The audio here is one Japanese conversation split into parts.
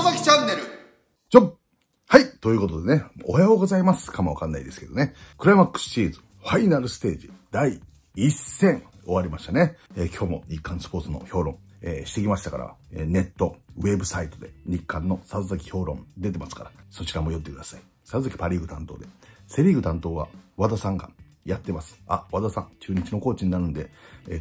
野崎チャンネル。はい。ということでね、おはようございますかもわかんないですけどね。クライマックスシリーズ、ファイナルステージ、第1戦、終わりましたね。今日も日刊スポーツの評論、してきましたから、ネット、ウェブサイトで日刊の里崎評論出てますから、そちらも寄ってください。里崎パリーグ担当で、セリーグ担当は和田さんがやってます。あ、和田さん、中日のコーチになるんで、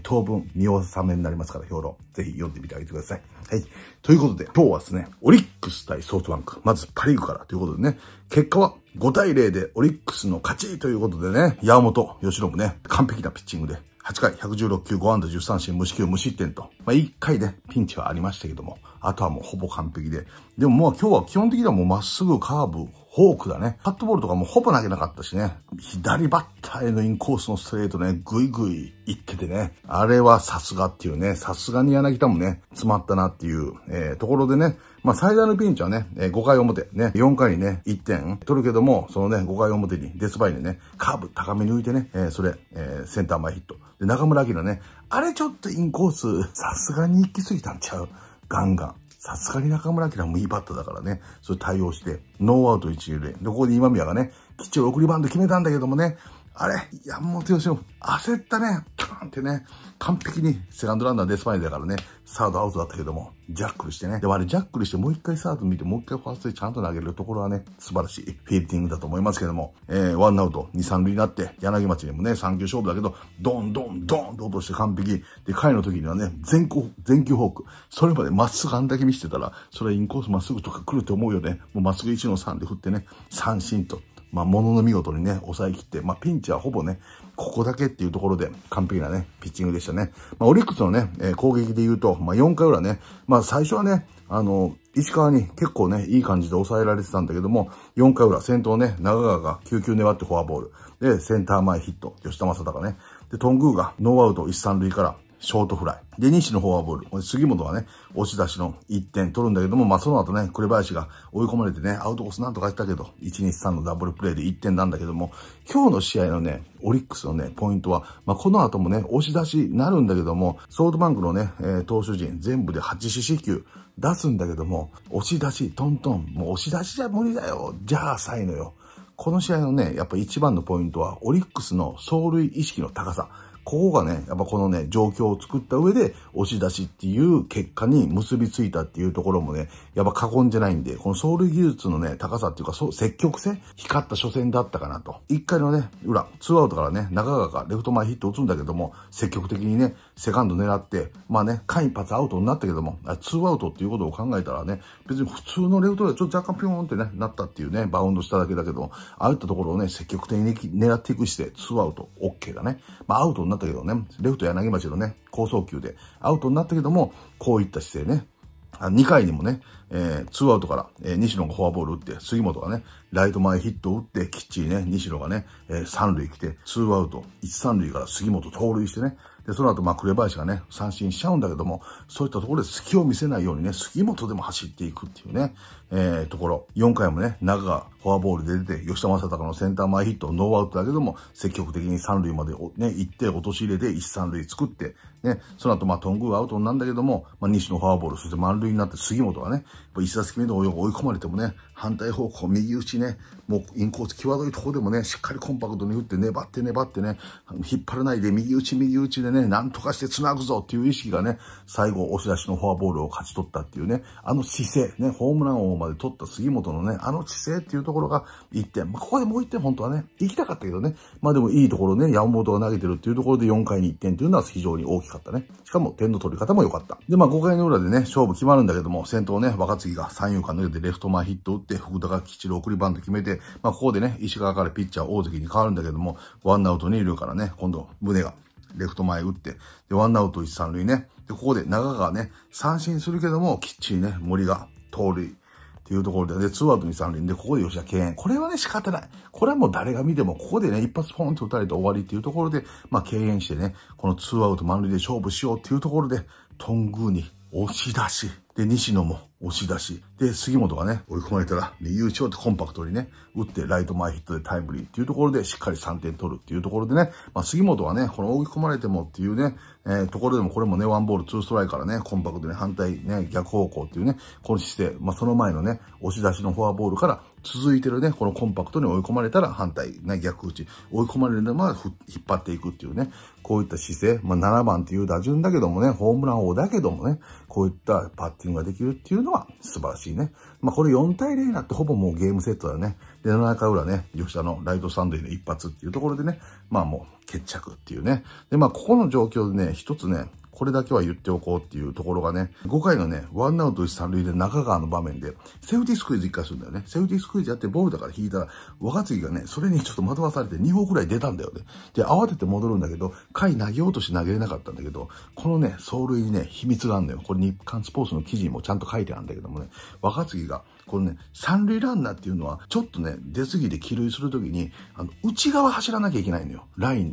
当分見納めになりますから、評論、ぜひ読んでみてあげてください。はい。ということで、今日はですね、オリックス対ソフトバンク、まずパリーグからということでね、結果は5対0でオリックスの勝ちということでね、山本、由伸ね、完璧なピッチングで、8回116球5安打10三振無四球無失点と、1回ね、ピンチはありましたけども、あとはもうほぼ完璧で、でもまあ今日は基本的にはもうまっすぐカーブ、フォークだね。カットボールとかもほぼ投げなかったしね。左バッターへのインコースのストレートね、ぐいぐい行っててね。あれはさすがっていうね、さすがに柳田もね、詰まったなっていう、ところでね。まあ最大のピンチはね、5回表ね、4回にね、1点取るけども、そのね、5回表にデスバイでね、カーブ高め抜いてね、それ、センター前ヒット。で、中村晃ね、あれちょっとインコース、さすがに行き過ぎたんちゃうガンガン。さすがに中村晃もいいバッターだからね、それ対応して、ノーアウト一塁で、ここで今宮がね、きっちり送りバント決めたんだけどもね、あれ、山本由伸、焦ったね、パーンってね、完璧にセカンドランナーデスパインだからね、サードアウトだったけども、ジャックルしてね、でもあれジャックルしてもう一回サード見て、もう一回ファーストでちゃんと投げるところはね、素晴らしいフィールディングだと思いますけども、ワンアウト、二三塁になって、柳町にもね、3球勝負だけど、ドンドンドンと落として完璧。で、回の時にはね、全球フォーク。それまでまっすぐあんだけ見せてたら、それインコースまっすぐとか来ると思うよね。もうまっすぐ1の3で振ってね、三振と。まあ、ものの見事にね、抑え切って、まあ、ピンチはほぼね、ここだけっていうところで、完璧なね、ピッチングでしたね。まあ、オリックスのね、攻撃で言うと、まあ、4回裏ね、まあ、最初はね、石川に結構ね、いい感じで抑えられてたんだけども、4回裏、先頭ね、中川が9球粘ってフォアボール。で、センター前ヒット、吉田正尚ね。で、頓宮がノーアウト1、3塁から、ショートフライ。で、西のフォアボール。杉本はね、押し出しの1点取るんだけども、まあ、その後ね、紅林が追い込まれてね、アウトコースなんとかしたけど、1、2、3のダブルプレイで1点なんだけども、今日の試合のね、オリックスのね、ポイントは、まあ、この後もね、押し出しになるんだけども、ソフトバンクのね、投手陣全部で8四死球出すんだけども、押し出し、トントン、もう押し出しじゃ無理だよ。じゃあ、サイのよ。この試合のね、やっぱ一番のポイントは、オリックスの走塁意識の高さ。ここがね、やっぱこのね、状況を作った上で、押し出しっていう結果に結びついたっていうところもね、やっぱ過言じゃないんで、この走塁技術のね、高さっていうか、積極性光った初戦だったかなと。1回のね、裏、2アウトからね、中川がレフト前ヒット打つんだけども、積極的にね、セカンド狙って、まあね、間一髪アウトになったけども、2アウトっていうことを考えたらね、別に普通のレフトではちょっと若干ピョーンってね、なったっていうね、バウンドしただけだけども、ああいったところをね、積極的に狙っていく姿勢、2アウト、OK だね。まあアウトになだけどね、レフト柳町のね、好送球でアウトになったけども、こういった姿勢ね、2回にもね、2アウトから、西野がフォアボール打って、杉本がね、ライト前ヒットを打って、きっちりね、西野がね、3塁来て、2アウト、1、3塁から杉本盗塁してね、で、その後、まあ、紅林がね、三振しちゃうんだけども、そういったところで隙を見せないようにね、杉本でも走っていくっていうね、ところ。4回もね、中がフォアボールで出て、吉田正尚のセンター前ヒット、ノーアウトだけども、積極的に三塁までね、行って、落とし入れて、一三塁作って、ね、その後、まあ、頓宮アウトなんだけども、まあ、西のフォアボール、そして満塁になって、杉本がね、一打席目で追い込まれてもね、反対方向、右打ちね、もうインコース、際どいところでもね、しっかりコンパクトに打って、粘って粘ってね、引っ張らないで、右打ちでね、なんとかして繋ぐぞっていう意識がね、最後、押し出しのフォアボールを勝ち取ったっていうね、あの姿勢、ね、ホームラン王まで取った杉本のね、あの姿勢っていうところが1点。まあ、ここでもう1点、本当はね、行きたかったけどね、まあでもいいところね、山本が投げてるっていうところで4回に1点っていうのは非常に大きかったね。しかも点の取り方も良かった。で、まあ5回の裏でね、勝負決まるんだけども、先頭ね、若槻が三遊間抜けてレフト前ヒット打って、福田がきっちり送りバント決めて、まあここでね、石川からピッチャー大関に変わるんだけども、ワンアウト二塁からね、今度、宗が。レフト前打って、で、ワンアウト一三塁ね。で、ここで中川ね、三振するけども、きっちりね、森が盗塁っていうところで、で、ツーアウト二三塁で、ここで吉田敬遠。これはね、仕方ない。これはもう誰が見ても、ここでね、一発ポンって打たれて終わりっていうところで、まあ、敬遠してね、このツーアウト満塁で勝負しようっていうところで、頓宮に押し出し。で、西野も押し出し、で、杉本がね、追い込まれたら、ね、優勝ってコンパクトにね、打ってライト前ヒットでタイムリーっていうところで、しっかり3点取るっていうところでね、まあ、杉本はね、この追い込まれてもっていうね、ところでもこれもね、ワンボールツーストライクからね、コンパクトに反対ね、逆方向っていうね、この姿勢、まあ、その前のね、押し出しのフォアボールから続いてるね、このコンパクトに追い込まれたら反対、ね、逆打ち、追い込まれるのは引っ張っていくっていうね、こういった姿勢、まあ、7番っていう打順だけどもね、ホームラン王だけどもね、こういったパッティングができるっていうのは素晴らしいね。まあ、これ4対0になってほぼもうゲームセットだよね。で、7回裏ね、吉田のライトスタンドへの一発っていうところでね、まあもう決着っていうね。で、まあここの状況でね、一つね、これだけは言っておこうっていうところがね、5回のね、ワンアウト1、3塁で中川の場面で、セーフティースクイズ1回するんだよね。セーフティースクイズやってボールだから引いたら、若杉がね、それにちょっと惑わされて2歩くらい出たんだよね。で、慌てて戻るんだけど、回投げようとして投げれなかったんだけど、このね、走塁にね、秘密があるんだよ。これ日刊スポーツの記事にもちゃんと書いてあるんだけどもね、若杉が、このね、3塁ランナーっていうのは、ちょっとね、出過ぎで帰塁するときに、内側走らなきゃいけないのよ。ライン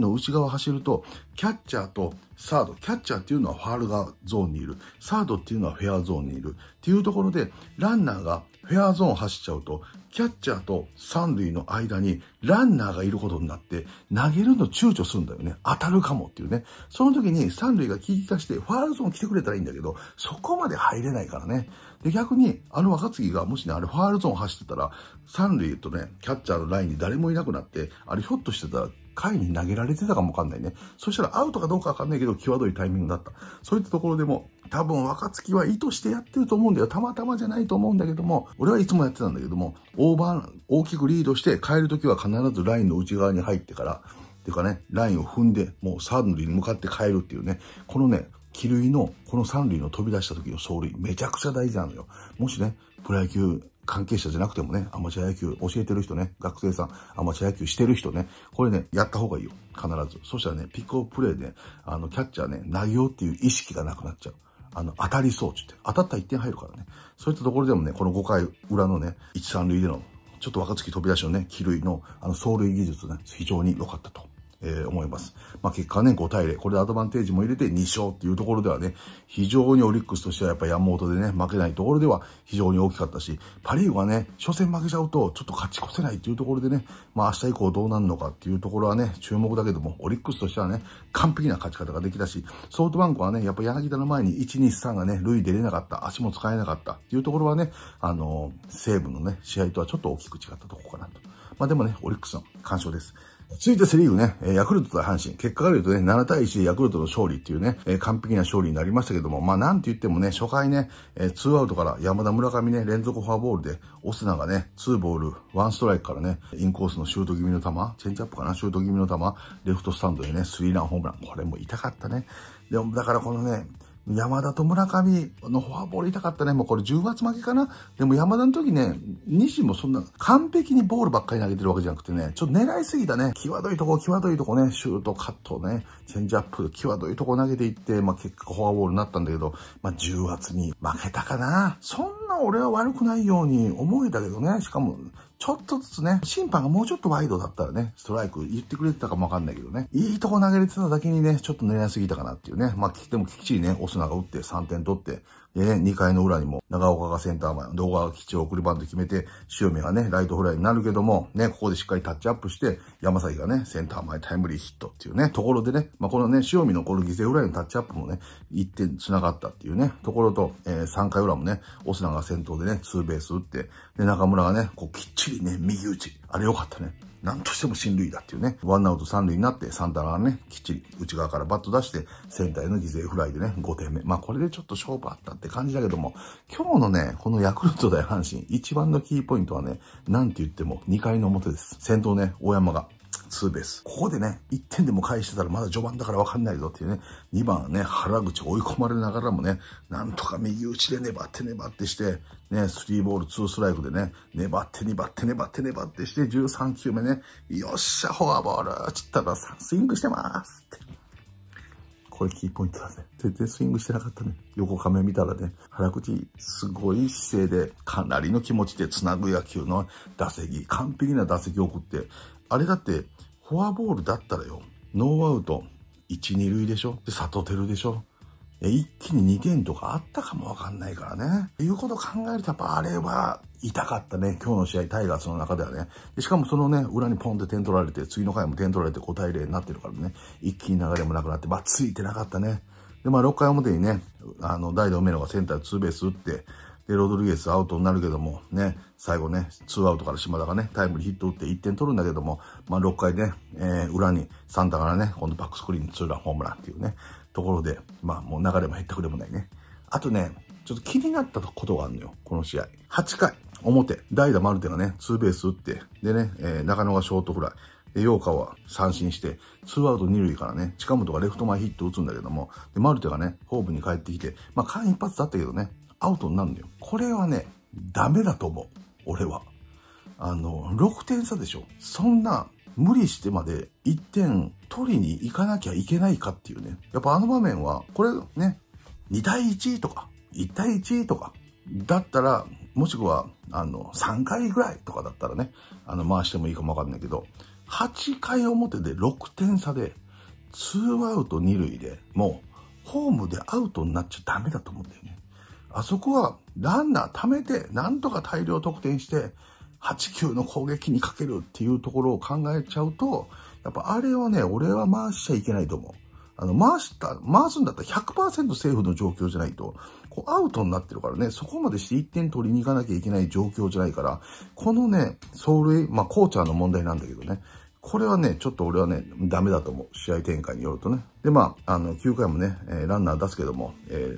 の内側走ると、キャッチャーとサード、キャッチャーっていうのはファールがゾーンにいる、サードっていうのはフェアゾーンにいるっていうところで、ランナーがフェアゾーン走っちゃうと、キャッチャーと三塁の間にランナーがいることになって、投げるの躊躇するんだよね。当たるかもっていうね。その時に三塁が聞き出して、ファールゾーン来てくれたらいいんだけど、そこまで入れないからね。で、逆に、若杉がもしね、あれファールゾーン走ってたら、三塁とね、キャッチャーのラインに誰もいなくなって、あれひょっとしてたら、回に投げられてたかもわかんないね。そしたらアウトかどうかわかんないけど、際どいタイミングだった。そういったところでも、多分若月は意図してやってると思うんだよ。たまたまじゃないと思うんだけども、俺はいつもやってたんだけども、大きくリードして変えるときは必ずラインの内側に入ってから、っていうかね、ラインを踏んで、もうサードに向かって変えるっていうね、このね、帰塁の、この三塁の飛び出した時の走塁、めちゃくちゃ大事なのよ。もしね、プロ野球、関係者じゃなくてもね、アマチュア野球教えてる人ね、学生さん、アマチュア野球してる人ね、これね、やった方がいいよ。必ず。そしたらね、ピックオフプレイで、ね、キャッチャーね、投げようっていう意識がなくなっちゃう。当たりそうって言って、当たったら1点入るからね。そういったところでもね、この5回裏のね、1、3塁での、ちょっと若月飛び出しのね、帰塁の、走塁技術ね、非常に良かったと。思います。まあ、結果ね、5対0。これでアドバンテージも入れて2勝っていうところではね、非常にオリックスとしてはやっぱ山本でね、負けないところでは非常に大きかったし、パリーグはね、初戦負けちゃうとちょっと勝ち越せないっていうところでね、まあ、明日以降どうなるのかっていうところはね、注目だけども、オリックスとしてはね、完璧な勝ち方ができたし、ソフトバンクはね、やっぱ柳田の前に1、2、3がね、塁出れなかった、足も使えなかったっていうところはね、西武のね、試合とはちょっと大きく違ったところかなと。まあ、でもね、オリックスの完勝です。続いてセリーグね、ヤクルトと阪神。結果から言うとね、7対1でヤクルトの勝利っていうね、完璧な勝利になりましたけども、まあなんて言ってもね、初回ね、2アウトから山田村上ね、連続フォアボールで、オスナがね、2ボール、1ストライクからね、インコースのシュート気味の球、チェンジアップかな、シュート気味の球、レフトスタンドでね、スリーランホームラン。これも痛かったね。でも、だからこのね、山田と村上のフォアボール痛かったね。もうこれ10月負けかな。でも山田の時ね、西もそんな完璧にボールばっかり投げてるわけじゃなくてね、ちょっと狙いすぎたね。際どいとこね、シュート、カットね、チェンジアップ、際どいとこ投げていって、まあ結果フォアボールになったんだけど、まあ10月に負けたかな。そんな俺は悪くないように思えたけどね。しかも、ちょっとずつね、審判がもうちょっとワイドだったらね、ストライク言ってくれてたかもわかんないけどね、いいとこ投げれてただけにね、ちょっと狙いすぎたかなっていうね。まあ、でもきっちりね、オスナが打って3点取って、でね、2回の裏にも長岡がセンター前、動画が基地を送りバント決めて、塩見がね、ライトフライになるけども、ね、ここでしっかりタッチアップして、山崎がね、センター前タイムリーヒットっていうね、ところでね、まあ、このね、塩見のこの犠牲フライのタッチアップもね、1点繋がったっていうね、ところと、3回裏もね、オスナが先頭でね、ツーベース打って、で、中村がね、こうきっちりね、右打ち。あれ良かったね。なんとしても進塁だっていうね。ワンアウト三塁になって、サンタナがね、きっちり内側からバット出して、センターへの犠牲フライでね、5点目。まあこれでちょっと勝負あったって感じだけども、今日のね、このヤクルト対阪神、一番のキーポイントはね、なんて言っても2回の表です。先頭ね、大山が。ツーベース。ここでね、1点でも返してたらまだ序盤だからわかんないぞっていうね、2番ね、原口追い込まれながらもね、なんとか右打ちで粘ってして、ね、スリーボールツーストライクでね、粘ってして、13球目ね、よっしゃ、フォアボールつったらスイングしてますって。これキーポイントだね。全然スイングしてなかったね。横画面見たらね、原口、すごい姿勢で、かなりの気持ちで繋ぐ野球の打席、完璧な打席を送って、あれだって、フォアボールだったらよ、ノーアウト、1、2塁でしょで、佐藤輝でしょ一気に2点とかあったかもわかんないからね。いうことを考えるとやっぱあれは痛かったね。今日の試合タイガースの中ではね。でしかもそのね、裏にポンって点取られて、次の回も点取られて5対0になってるからね。一気に流れもなくなって、まあついてなかったね。で、まあ6回表にね、代打梅野がセンターツーベース打って、で、ロドリゲスアウトになるけども、ね、最後ね、ツーアウトから島田がね、タイムリーヒット打って1点取るんだけども、まあ6回ね、裏にサンタからね、今度バックスクリーンにツーランホームランっていうね、ところで、まあもう流れも減ったくれもないね。あとね、ちょっと気になったことがあるのよ、この試合。8回表、代打マルテがね、ツーベース打って、でね、中野がショートフライ。陽川は三振して、ツーアウト二塁からね、近本がレフト前ヒット打つんだけども、でマルテがね、ホームに帰ってきて、まあ間一発だったけどね、アウトになるんだよ。これはね、ダメだと思う。俺は。6点差でしょ。そんな、無理してまで1点取りに行かなきゃいけないかっていうね。やっぱあの場面は、これね、2対1とか、1対1とか、だったら、もしくは、3回ぐらいとかだったらね、回してもいいかもわかんないけど、8回表で6点差で、2アウト2塁で、もう、ホームでアウトになっちゃダメだと思うんだよね。あそこは、ランナー貯めて、なんとか大量得点して、8、9の攻撃にかけるっていうところを考えちゃうと、やっぱあれはね、俺は回しちゃいけないと思う。回すんだったら 100% セーフの状況じゃないと、こうアウトになってるからね、そこまでして1点取りに行かなきゃいけない状況じゃないから、このね、走塁、まあ、コーチャーの問題なんだけどね、これはね、ちょっと俺はね、ダメだと思う。試合展開によるとね。で、まあ、9回もね、ランナー出すけども、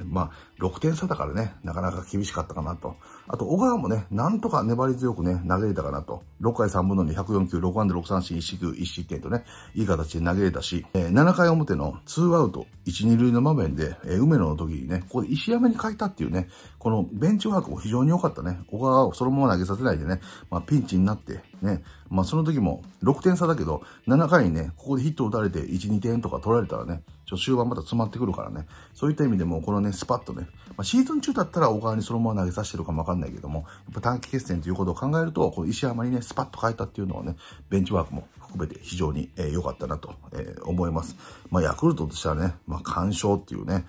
まあ、6点差だからね、なかなか厳しかったかなと。あと、小川もね、なんとか粘り強くね、投げれたかなと。6回3分の2、104球、6安打6三振、1四球、1失点とね、いい形で投げれたし、7回表の2アウト、1、2塁の場面で、梅野の時にね、ここで石山に変えたっていうね、このベンチワークも非常に良かったね。小川をそのまま投げさせないでね、まあ、ピンチになって、ね、まあ、その時も6点差だけど、7回にね、ここでヒット打たれて1、2点とか取られたらね、終盤また詰まってくるからね。そういった意味でも、このね、スパッとね、まあ、シーズン中だったら小川にそのまま投げさせてるかもわかんないけども、やっぱ短期決戦ということを考えると、この石山にね、スパッと変えたっていうのはね、ベンチワークも含めて非常に良かったなと思います。まあ、ヤクルトとしてはね、まあ、完勝っていうね、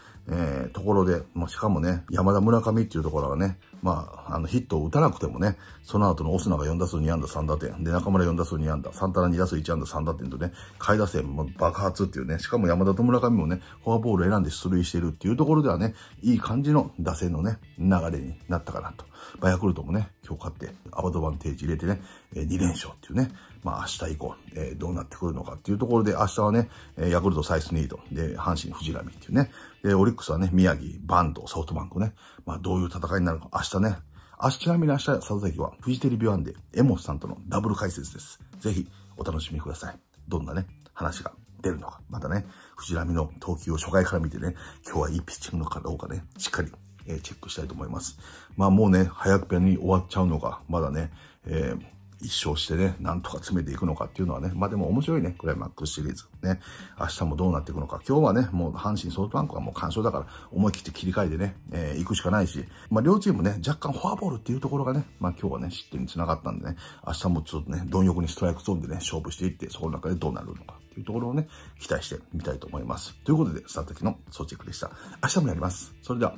ところで、まあ、しかもね、山田村上っていうところがね、まあ、ヒットを打たなくてもね、その後のオスナが4打数2安打3打点、で、中村4打数2安打、サンタナ2打数1安打3打点とね、下位打線も爆発っていうね、しかも山田と村上もね、フォアボール選んで出塁しているっていうところではね、いい感じの打線のね、流れになったかなと。まあ、ヤクルトもね、今日勝って、アドバンテージ入れてね、2連勝っていうね、まあ明日以降、どうなってくるのかっていうところで、明日はね、ヤクルトサイスニード、で、阪神藤浪っていうね、で、オリックスはね、宮城、バンド、ソフトバンクね、まあどういう戦いになるのか、明日ね、ちなみに明日、佐々木は、フジテレビ1で、エモスさんとのダブル解説です。ぜひ、お楽しみください。どんなね、話が出るのか。またね、藤浪の投球を初回から見てね、今日はいいピッチングかどうかね、しっかり、チェックしたいと思います。まあもうね、早くペンに終わっちゃうのか、まだね、一勝してね、なんとか詰めていくのかっていうのはね、まあでも面白いね、クライマックスシリーズね。明日もどうなっていくのか。今日はね、もう阪神ソフトバンクはもう完勝だから、思い切って切り替えてね、行くしかないし、まあ両チームね、若干フォアボールっていうところがね、まあ今日はね、失点につながったんでね、明日もちょっとね、貪欲にストライクゾーンでね、勝負していって、そこの中でどうなるのかっていうところをね、期待してみたいと思います。ということで、佐々木の総チェックでした。明日もやります。それでは。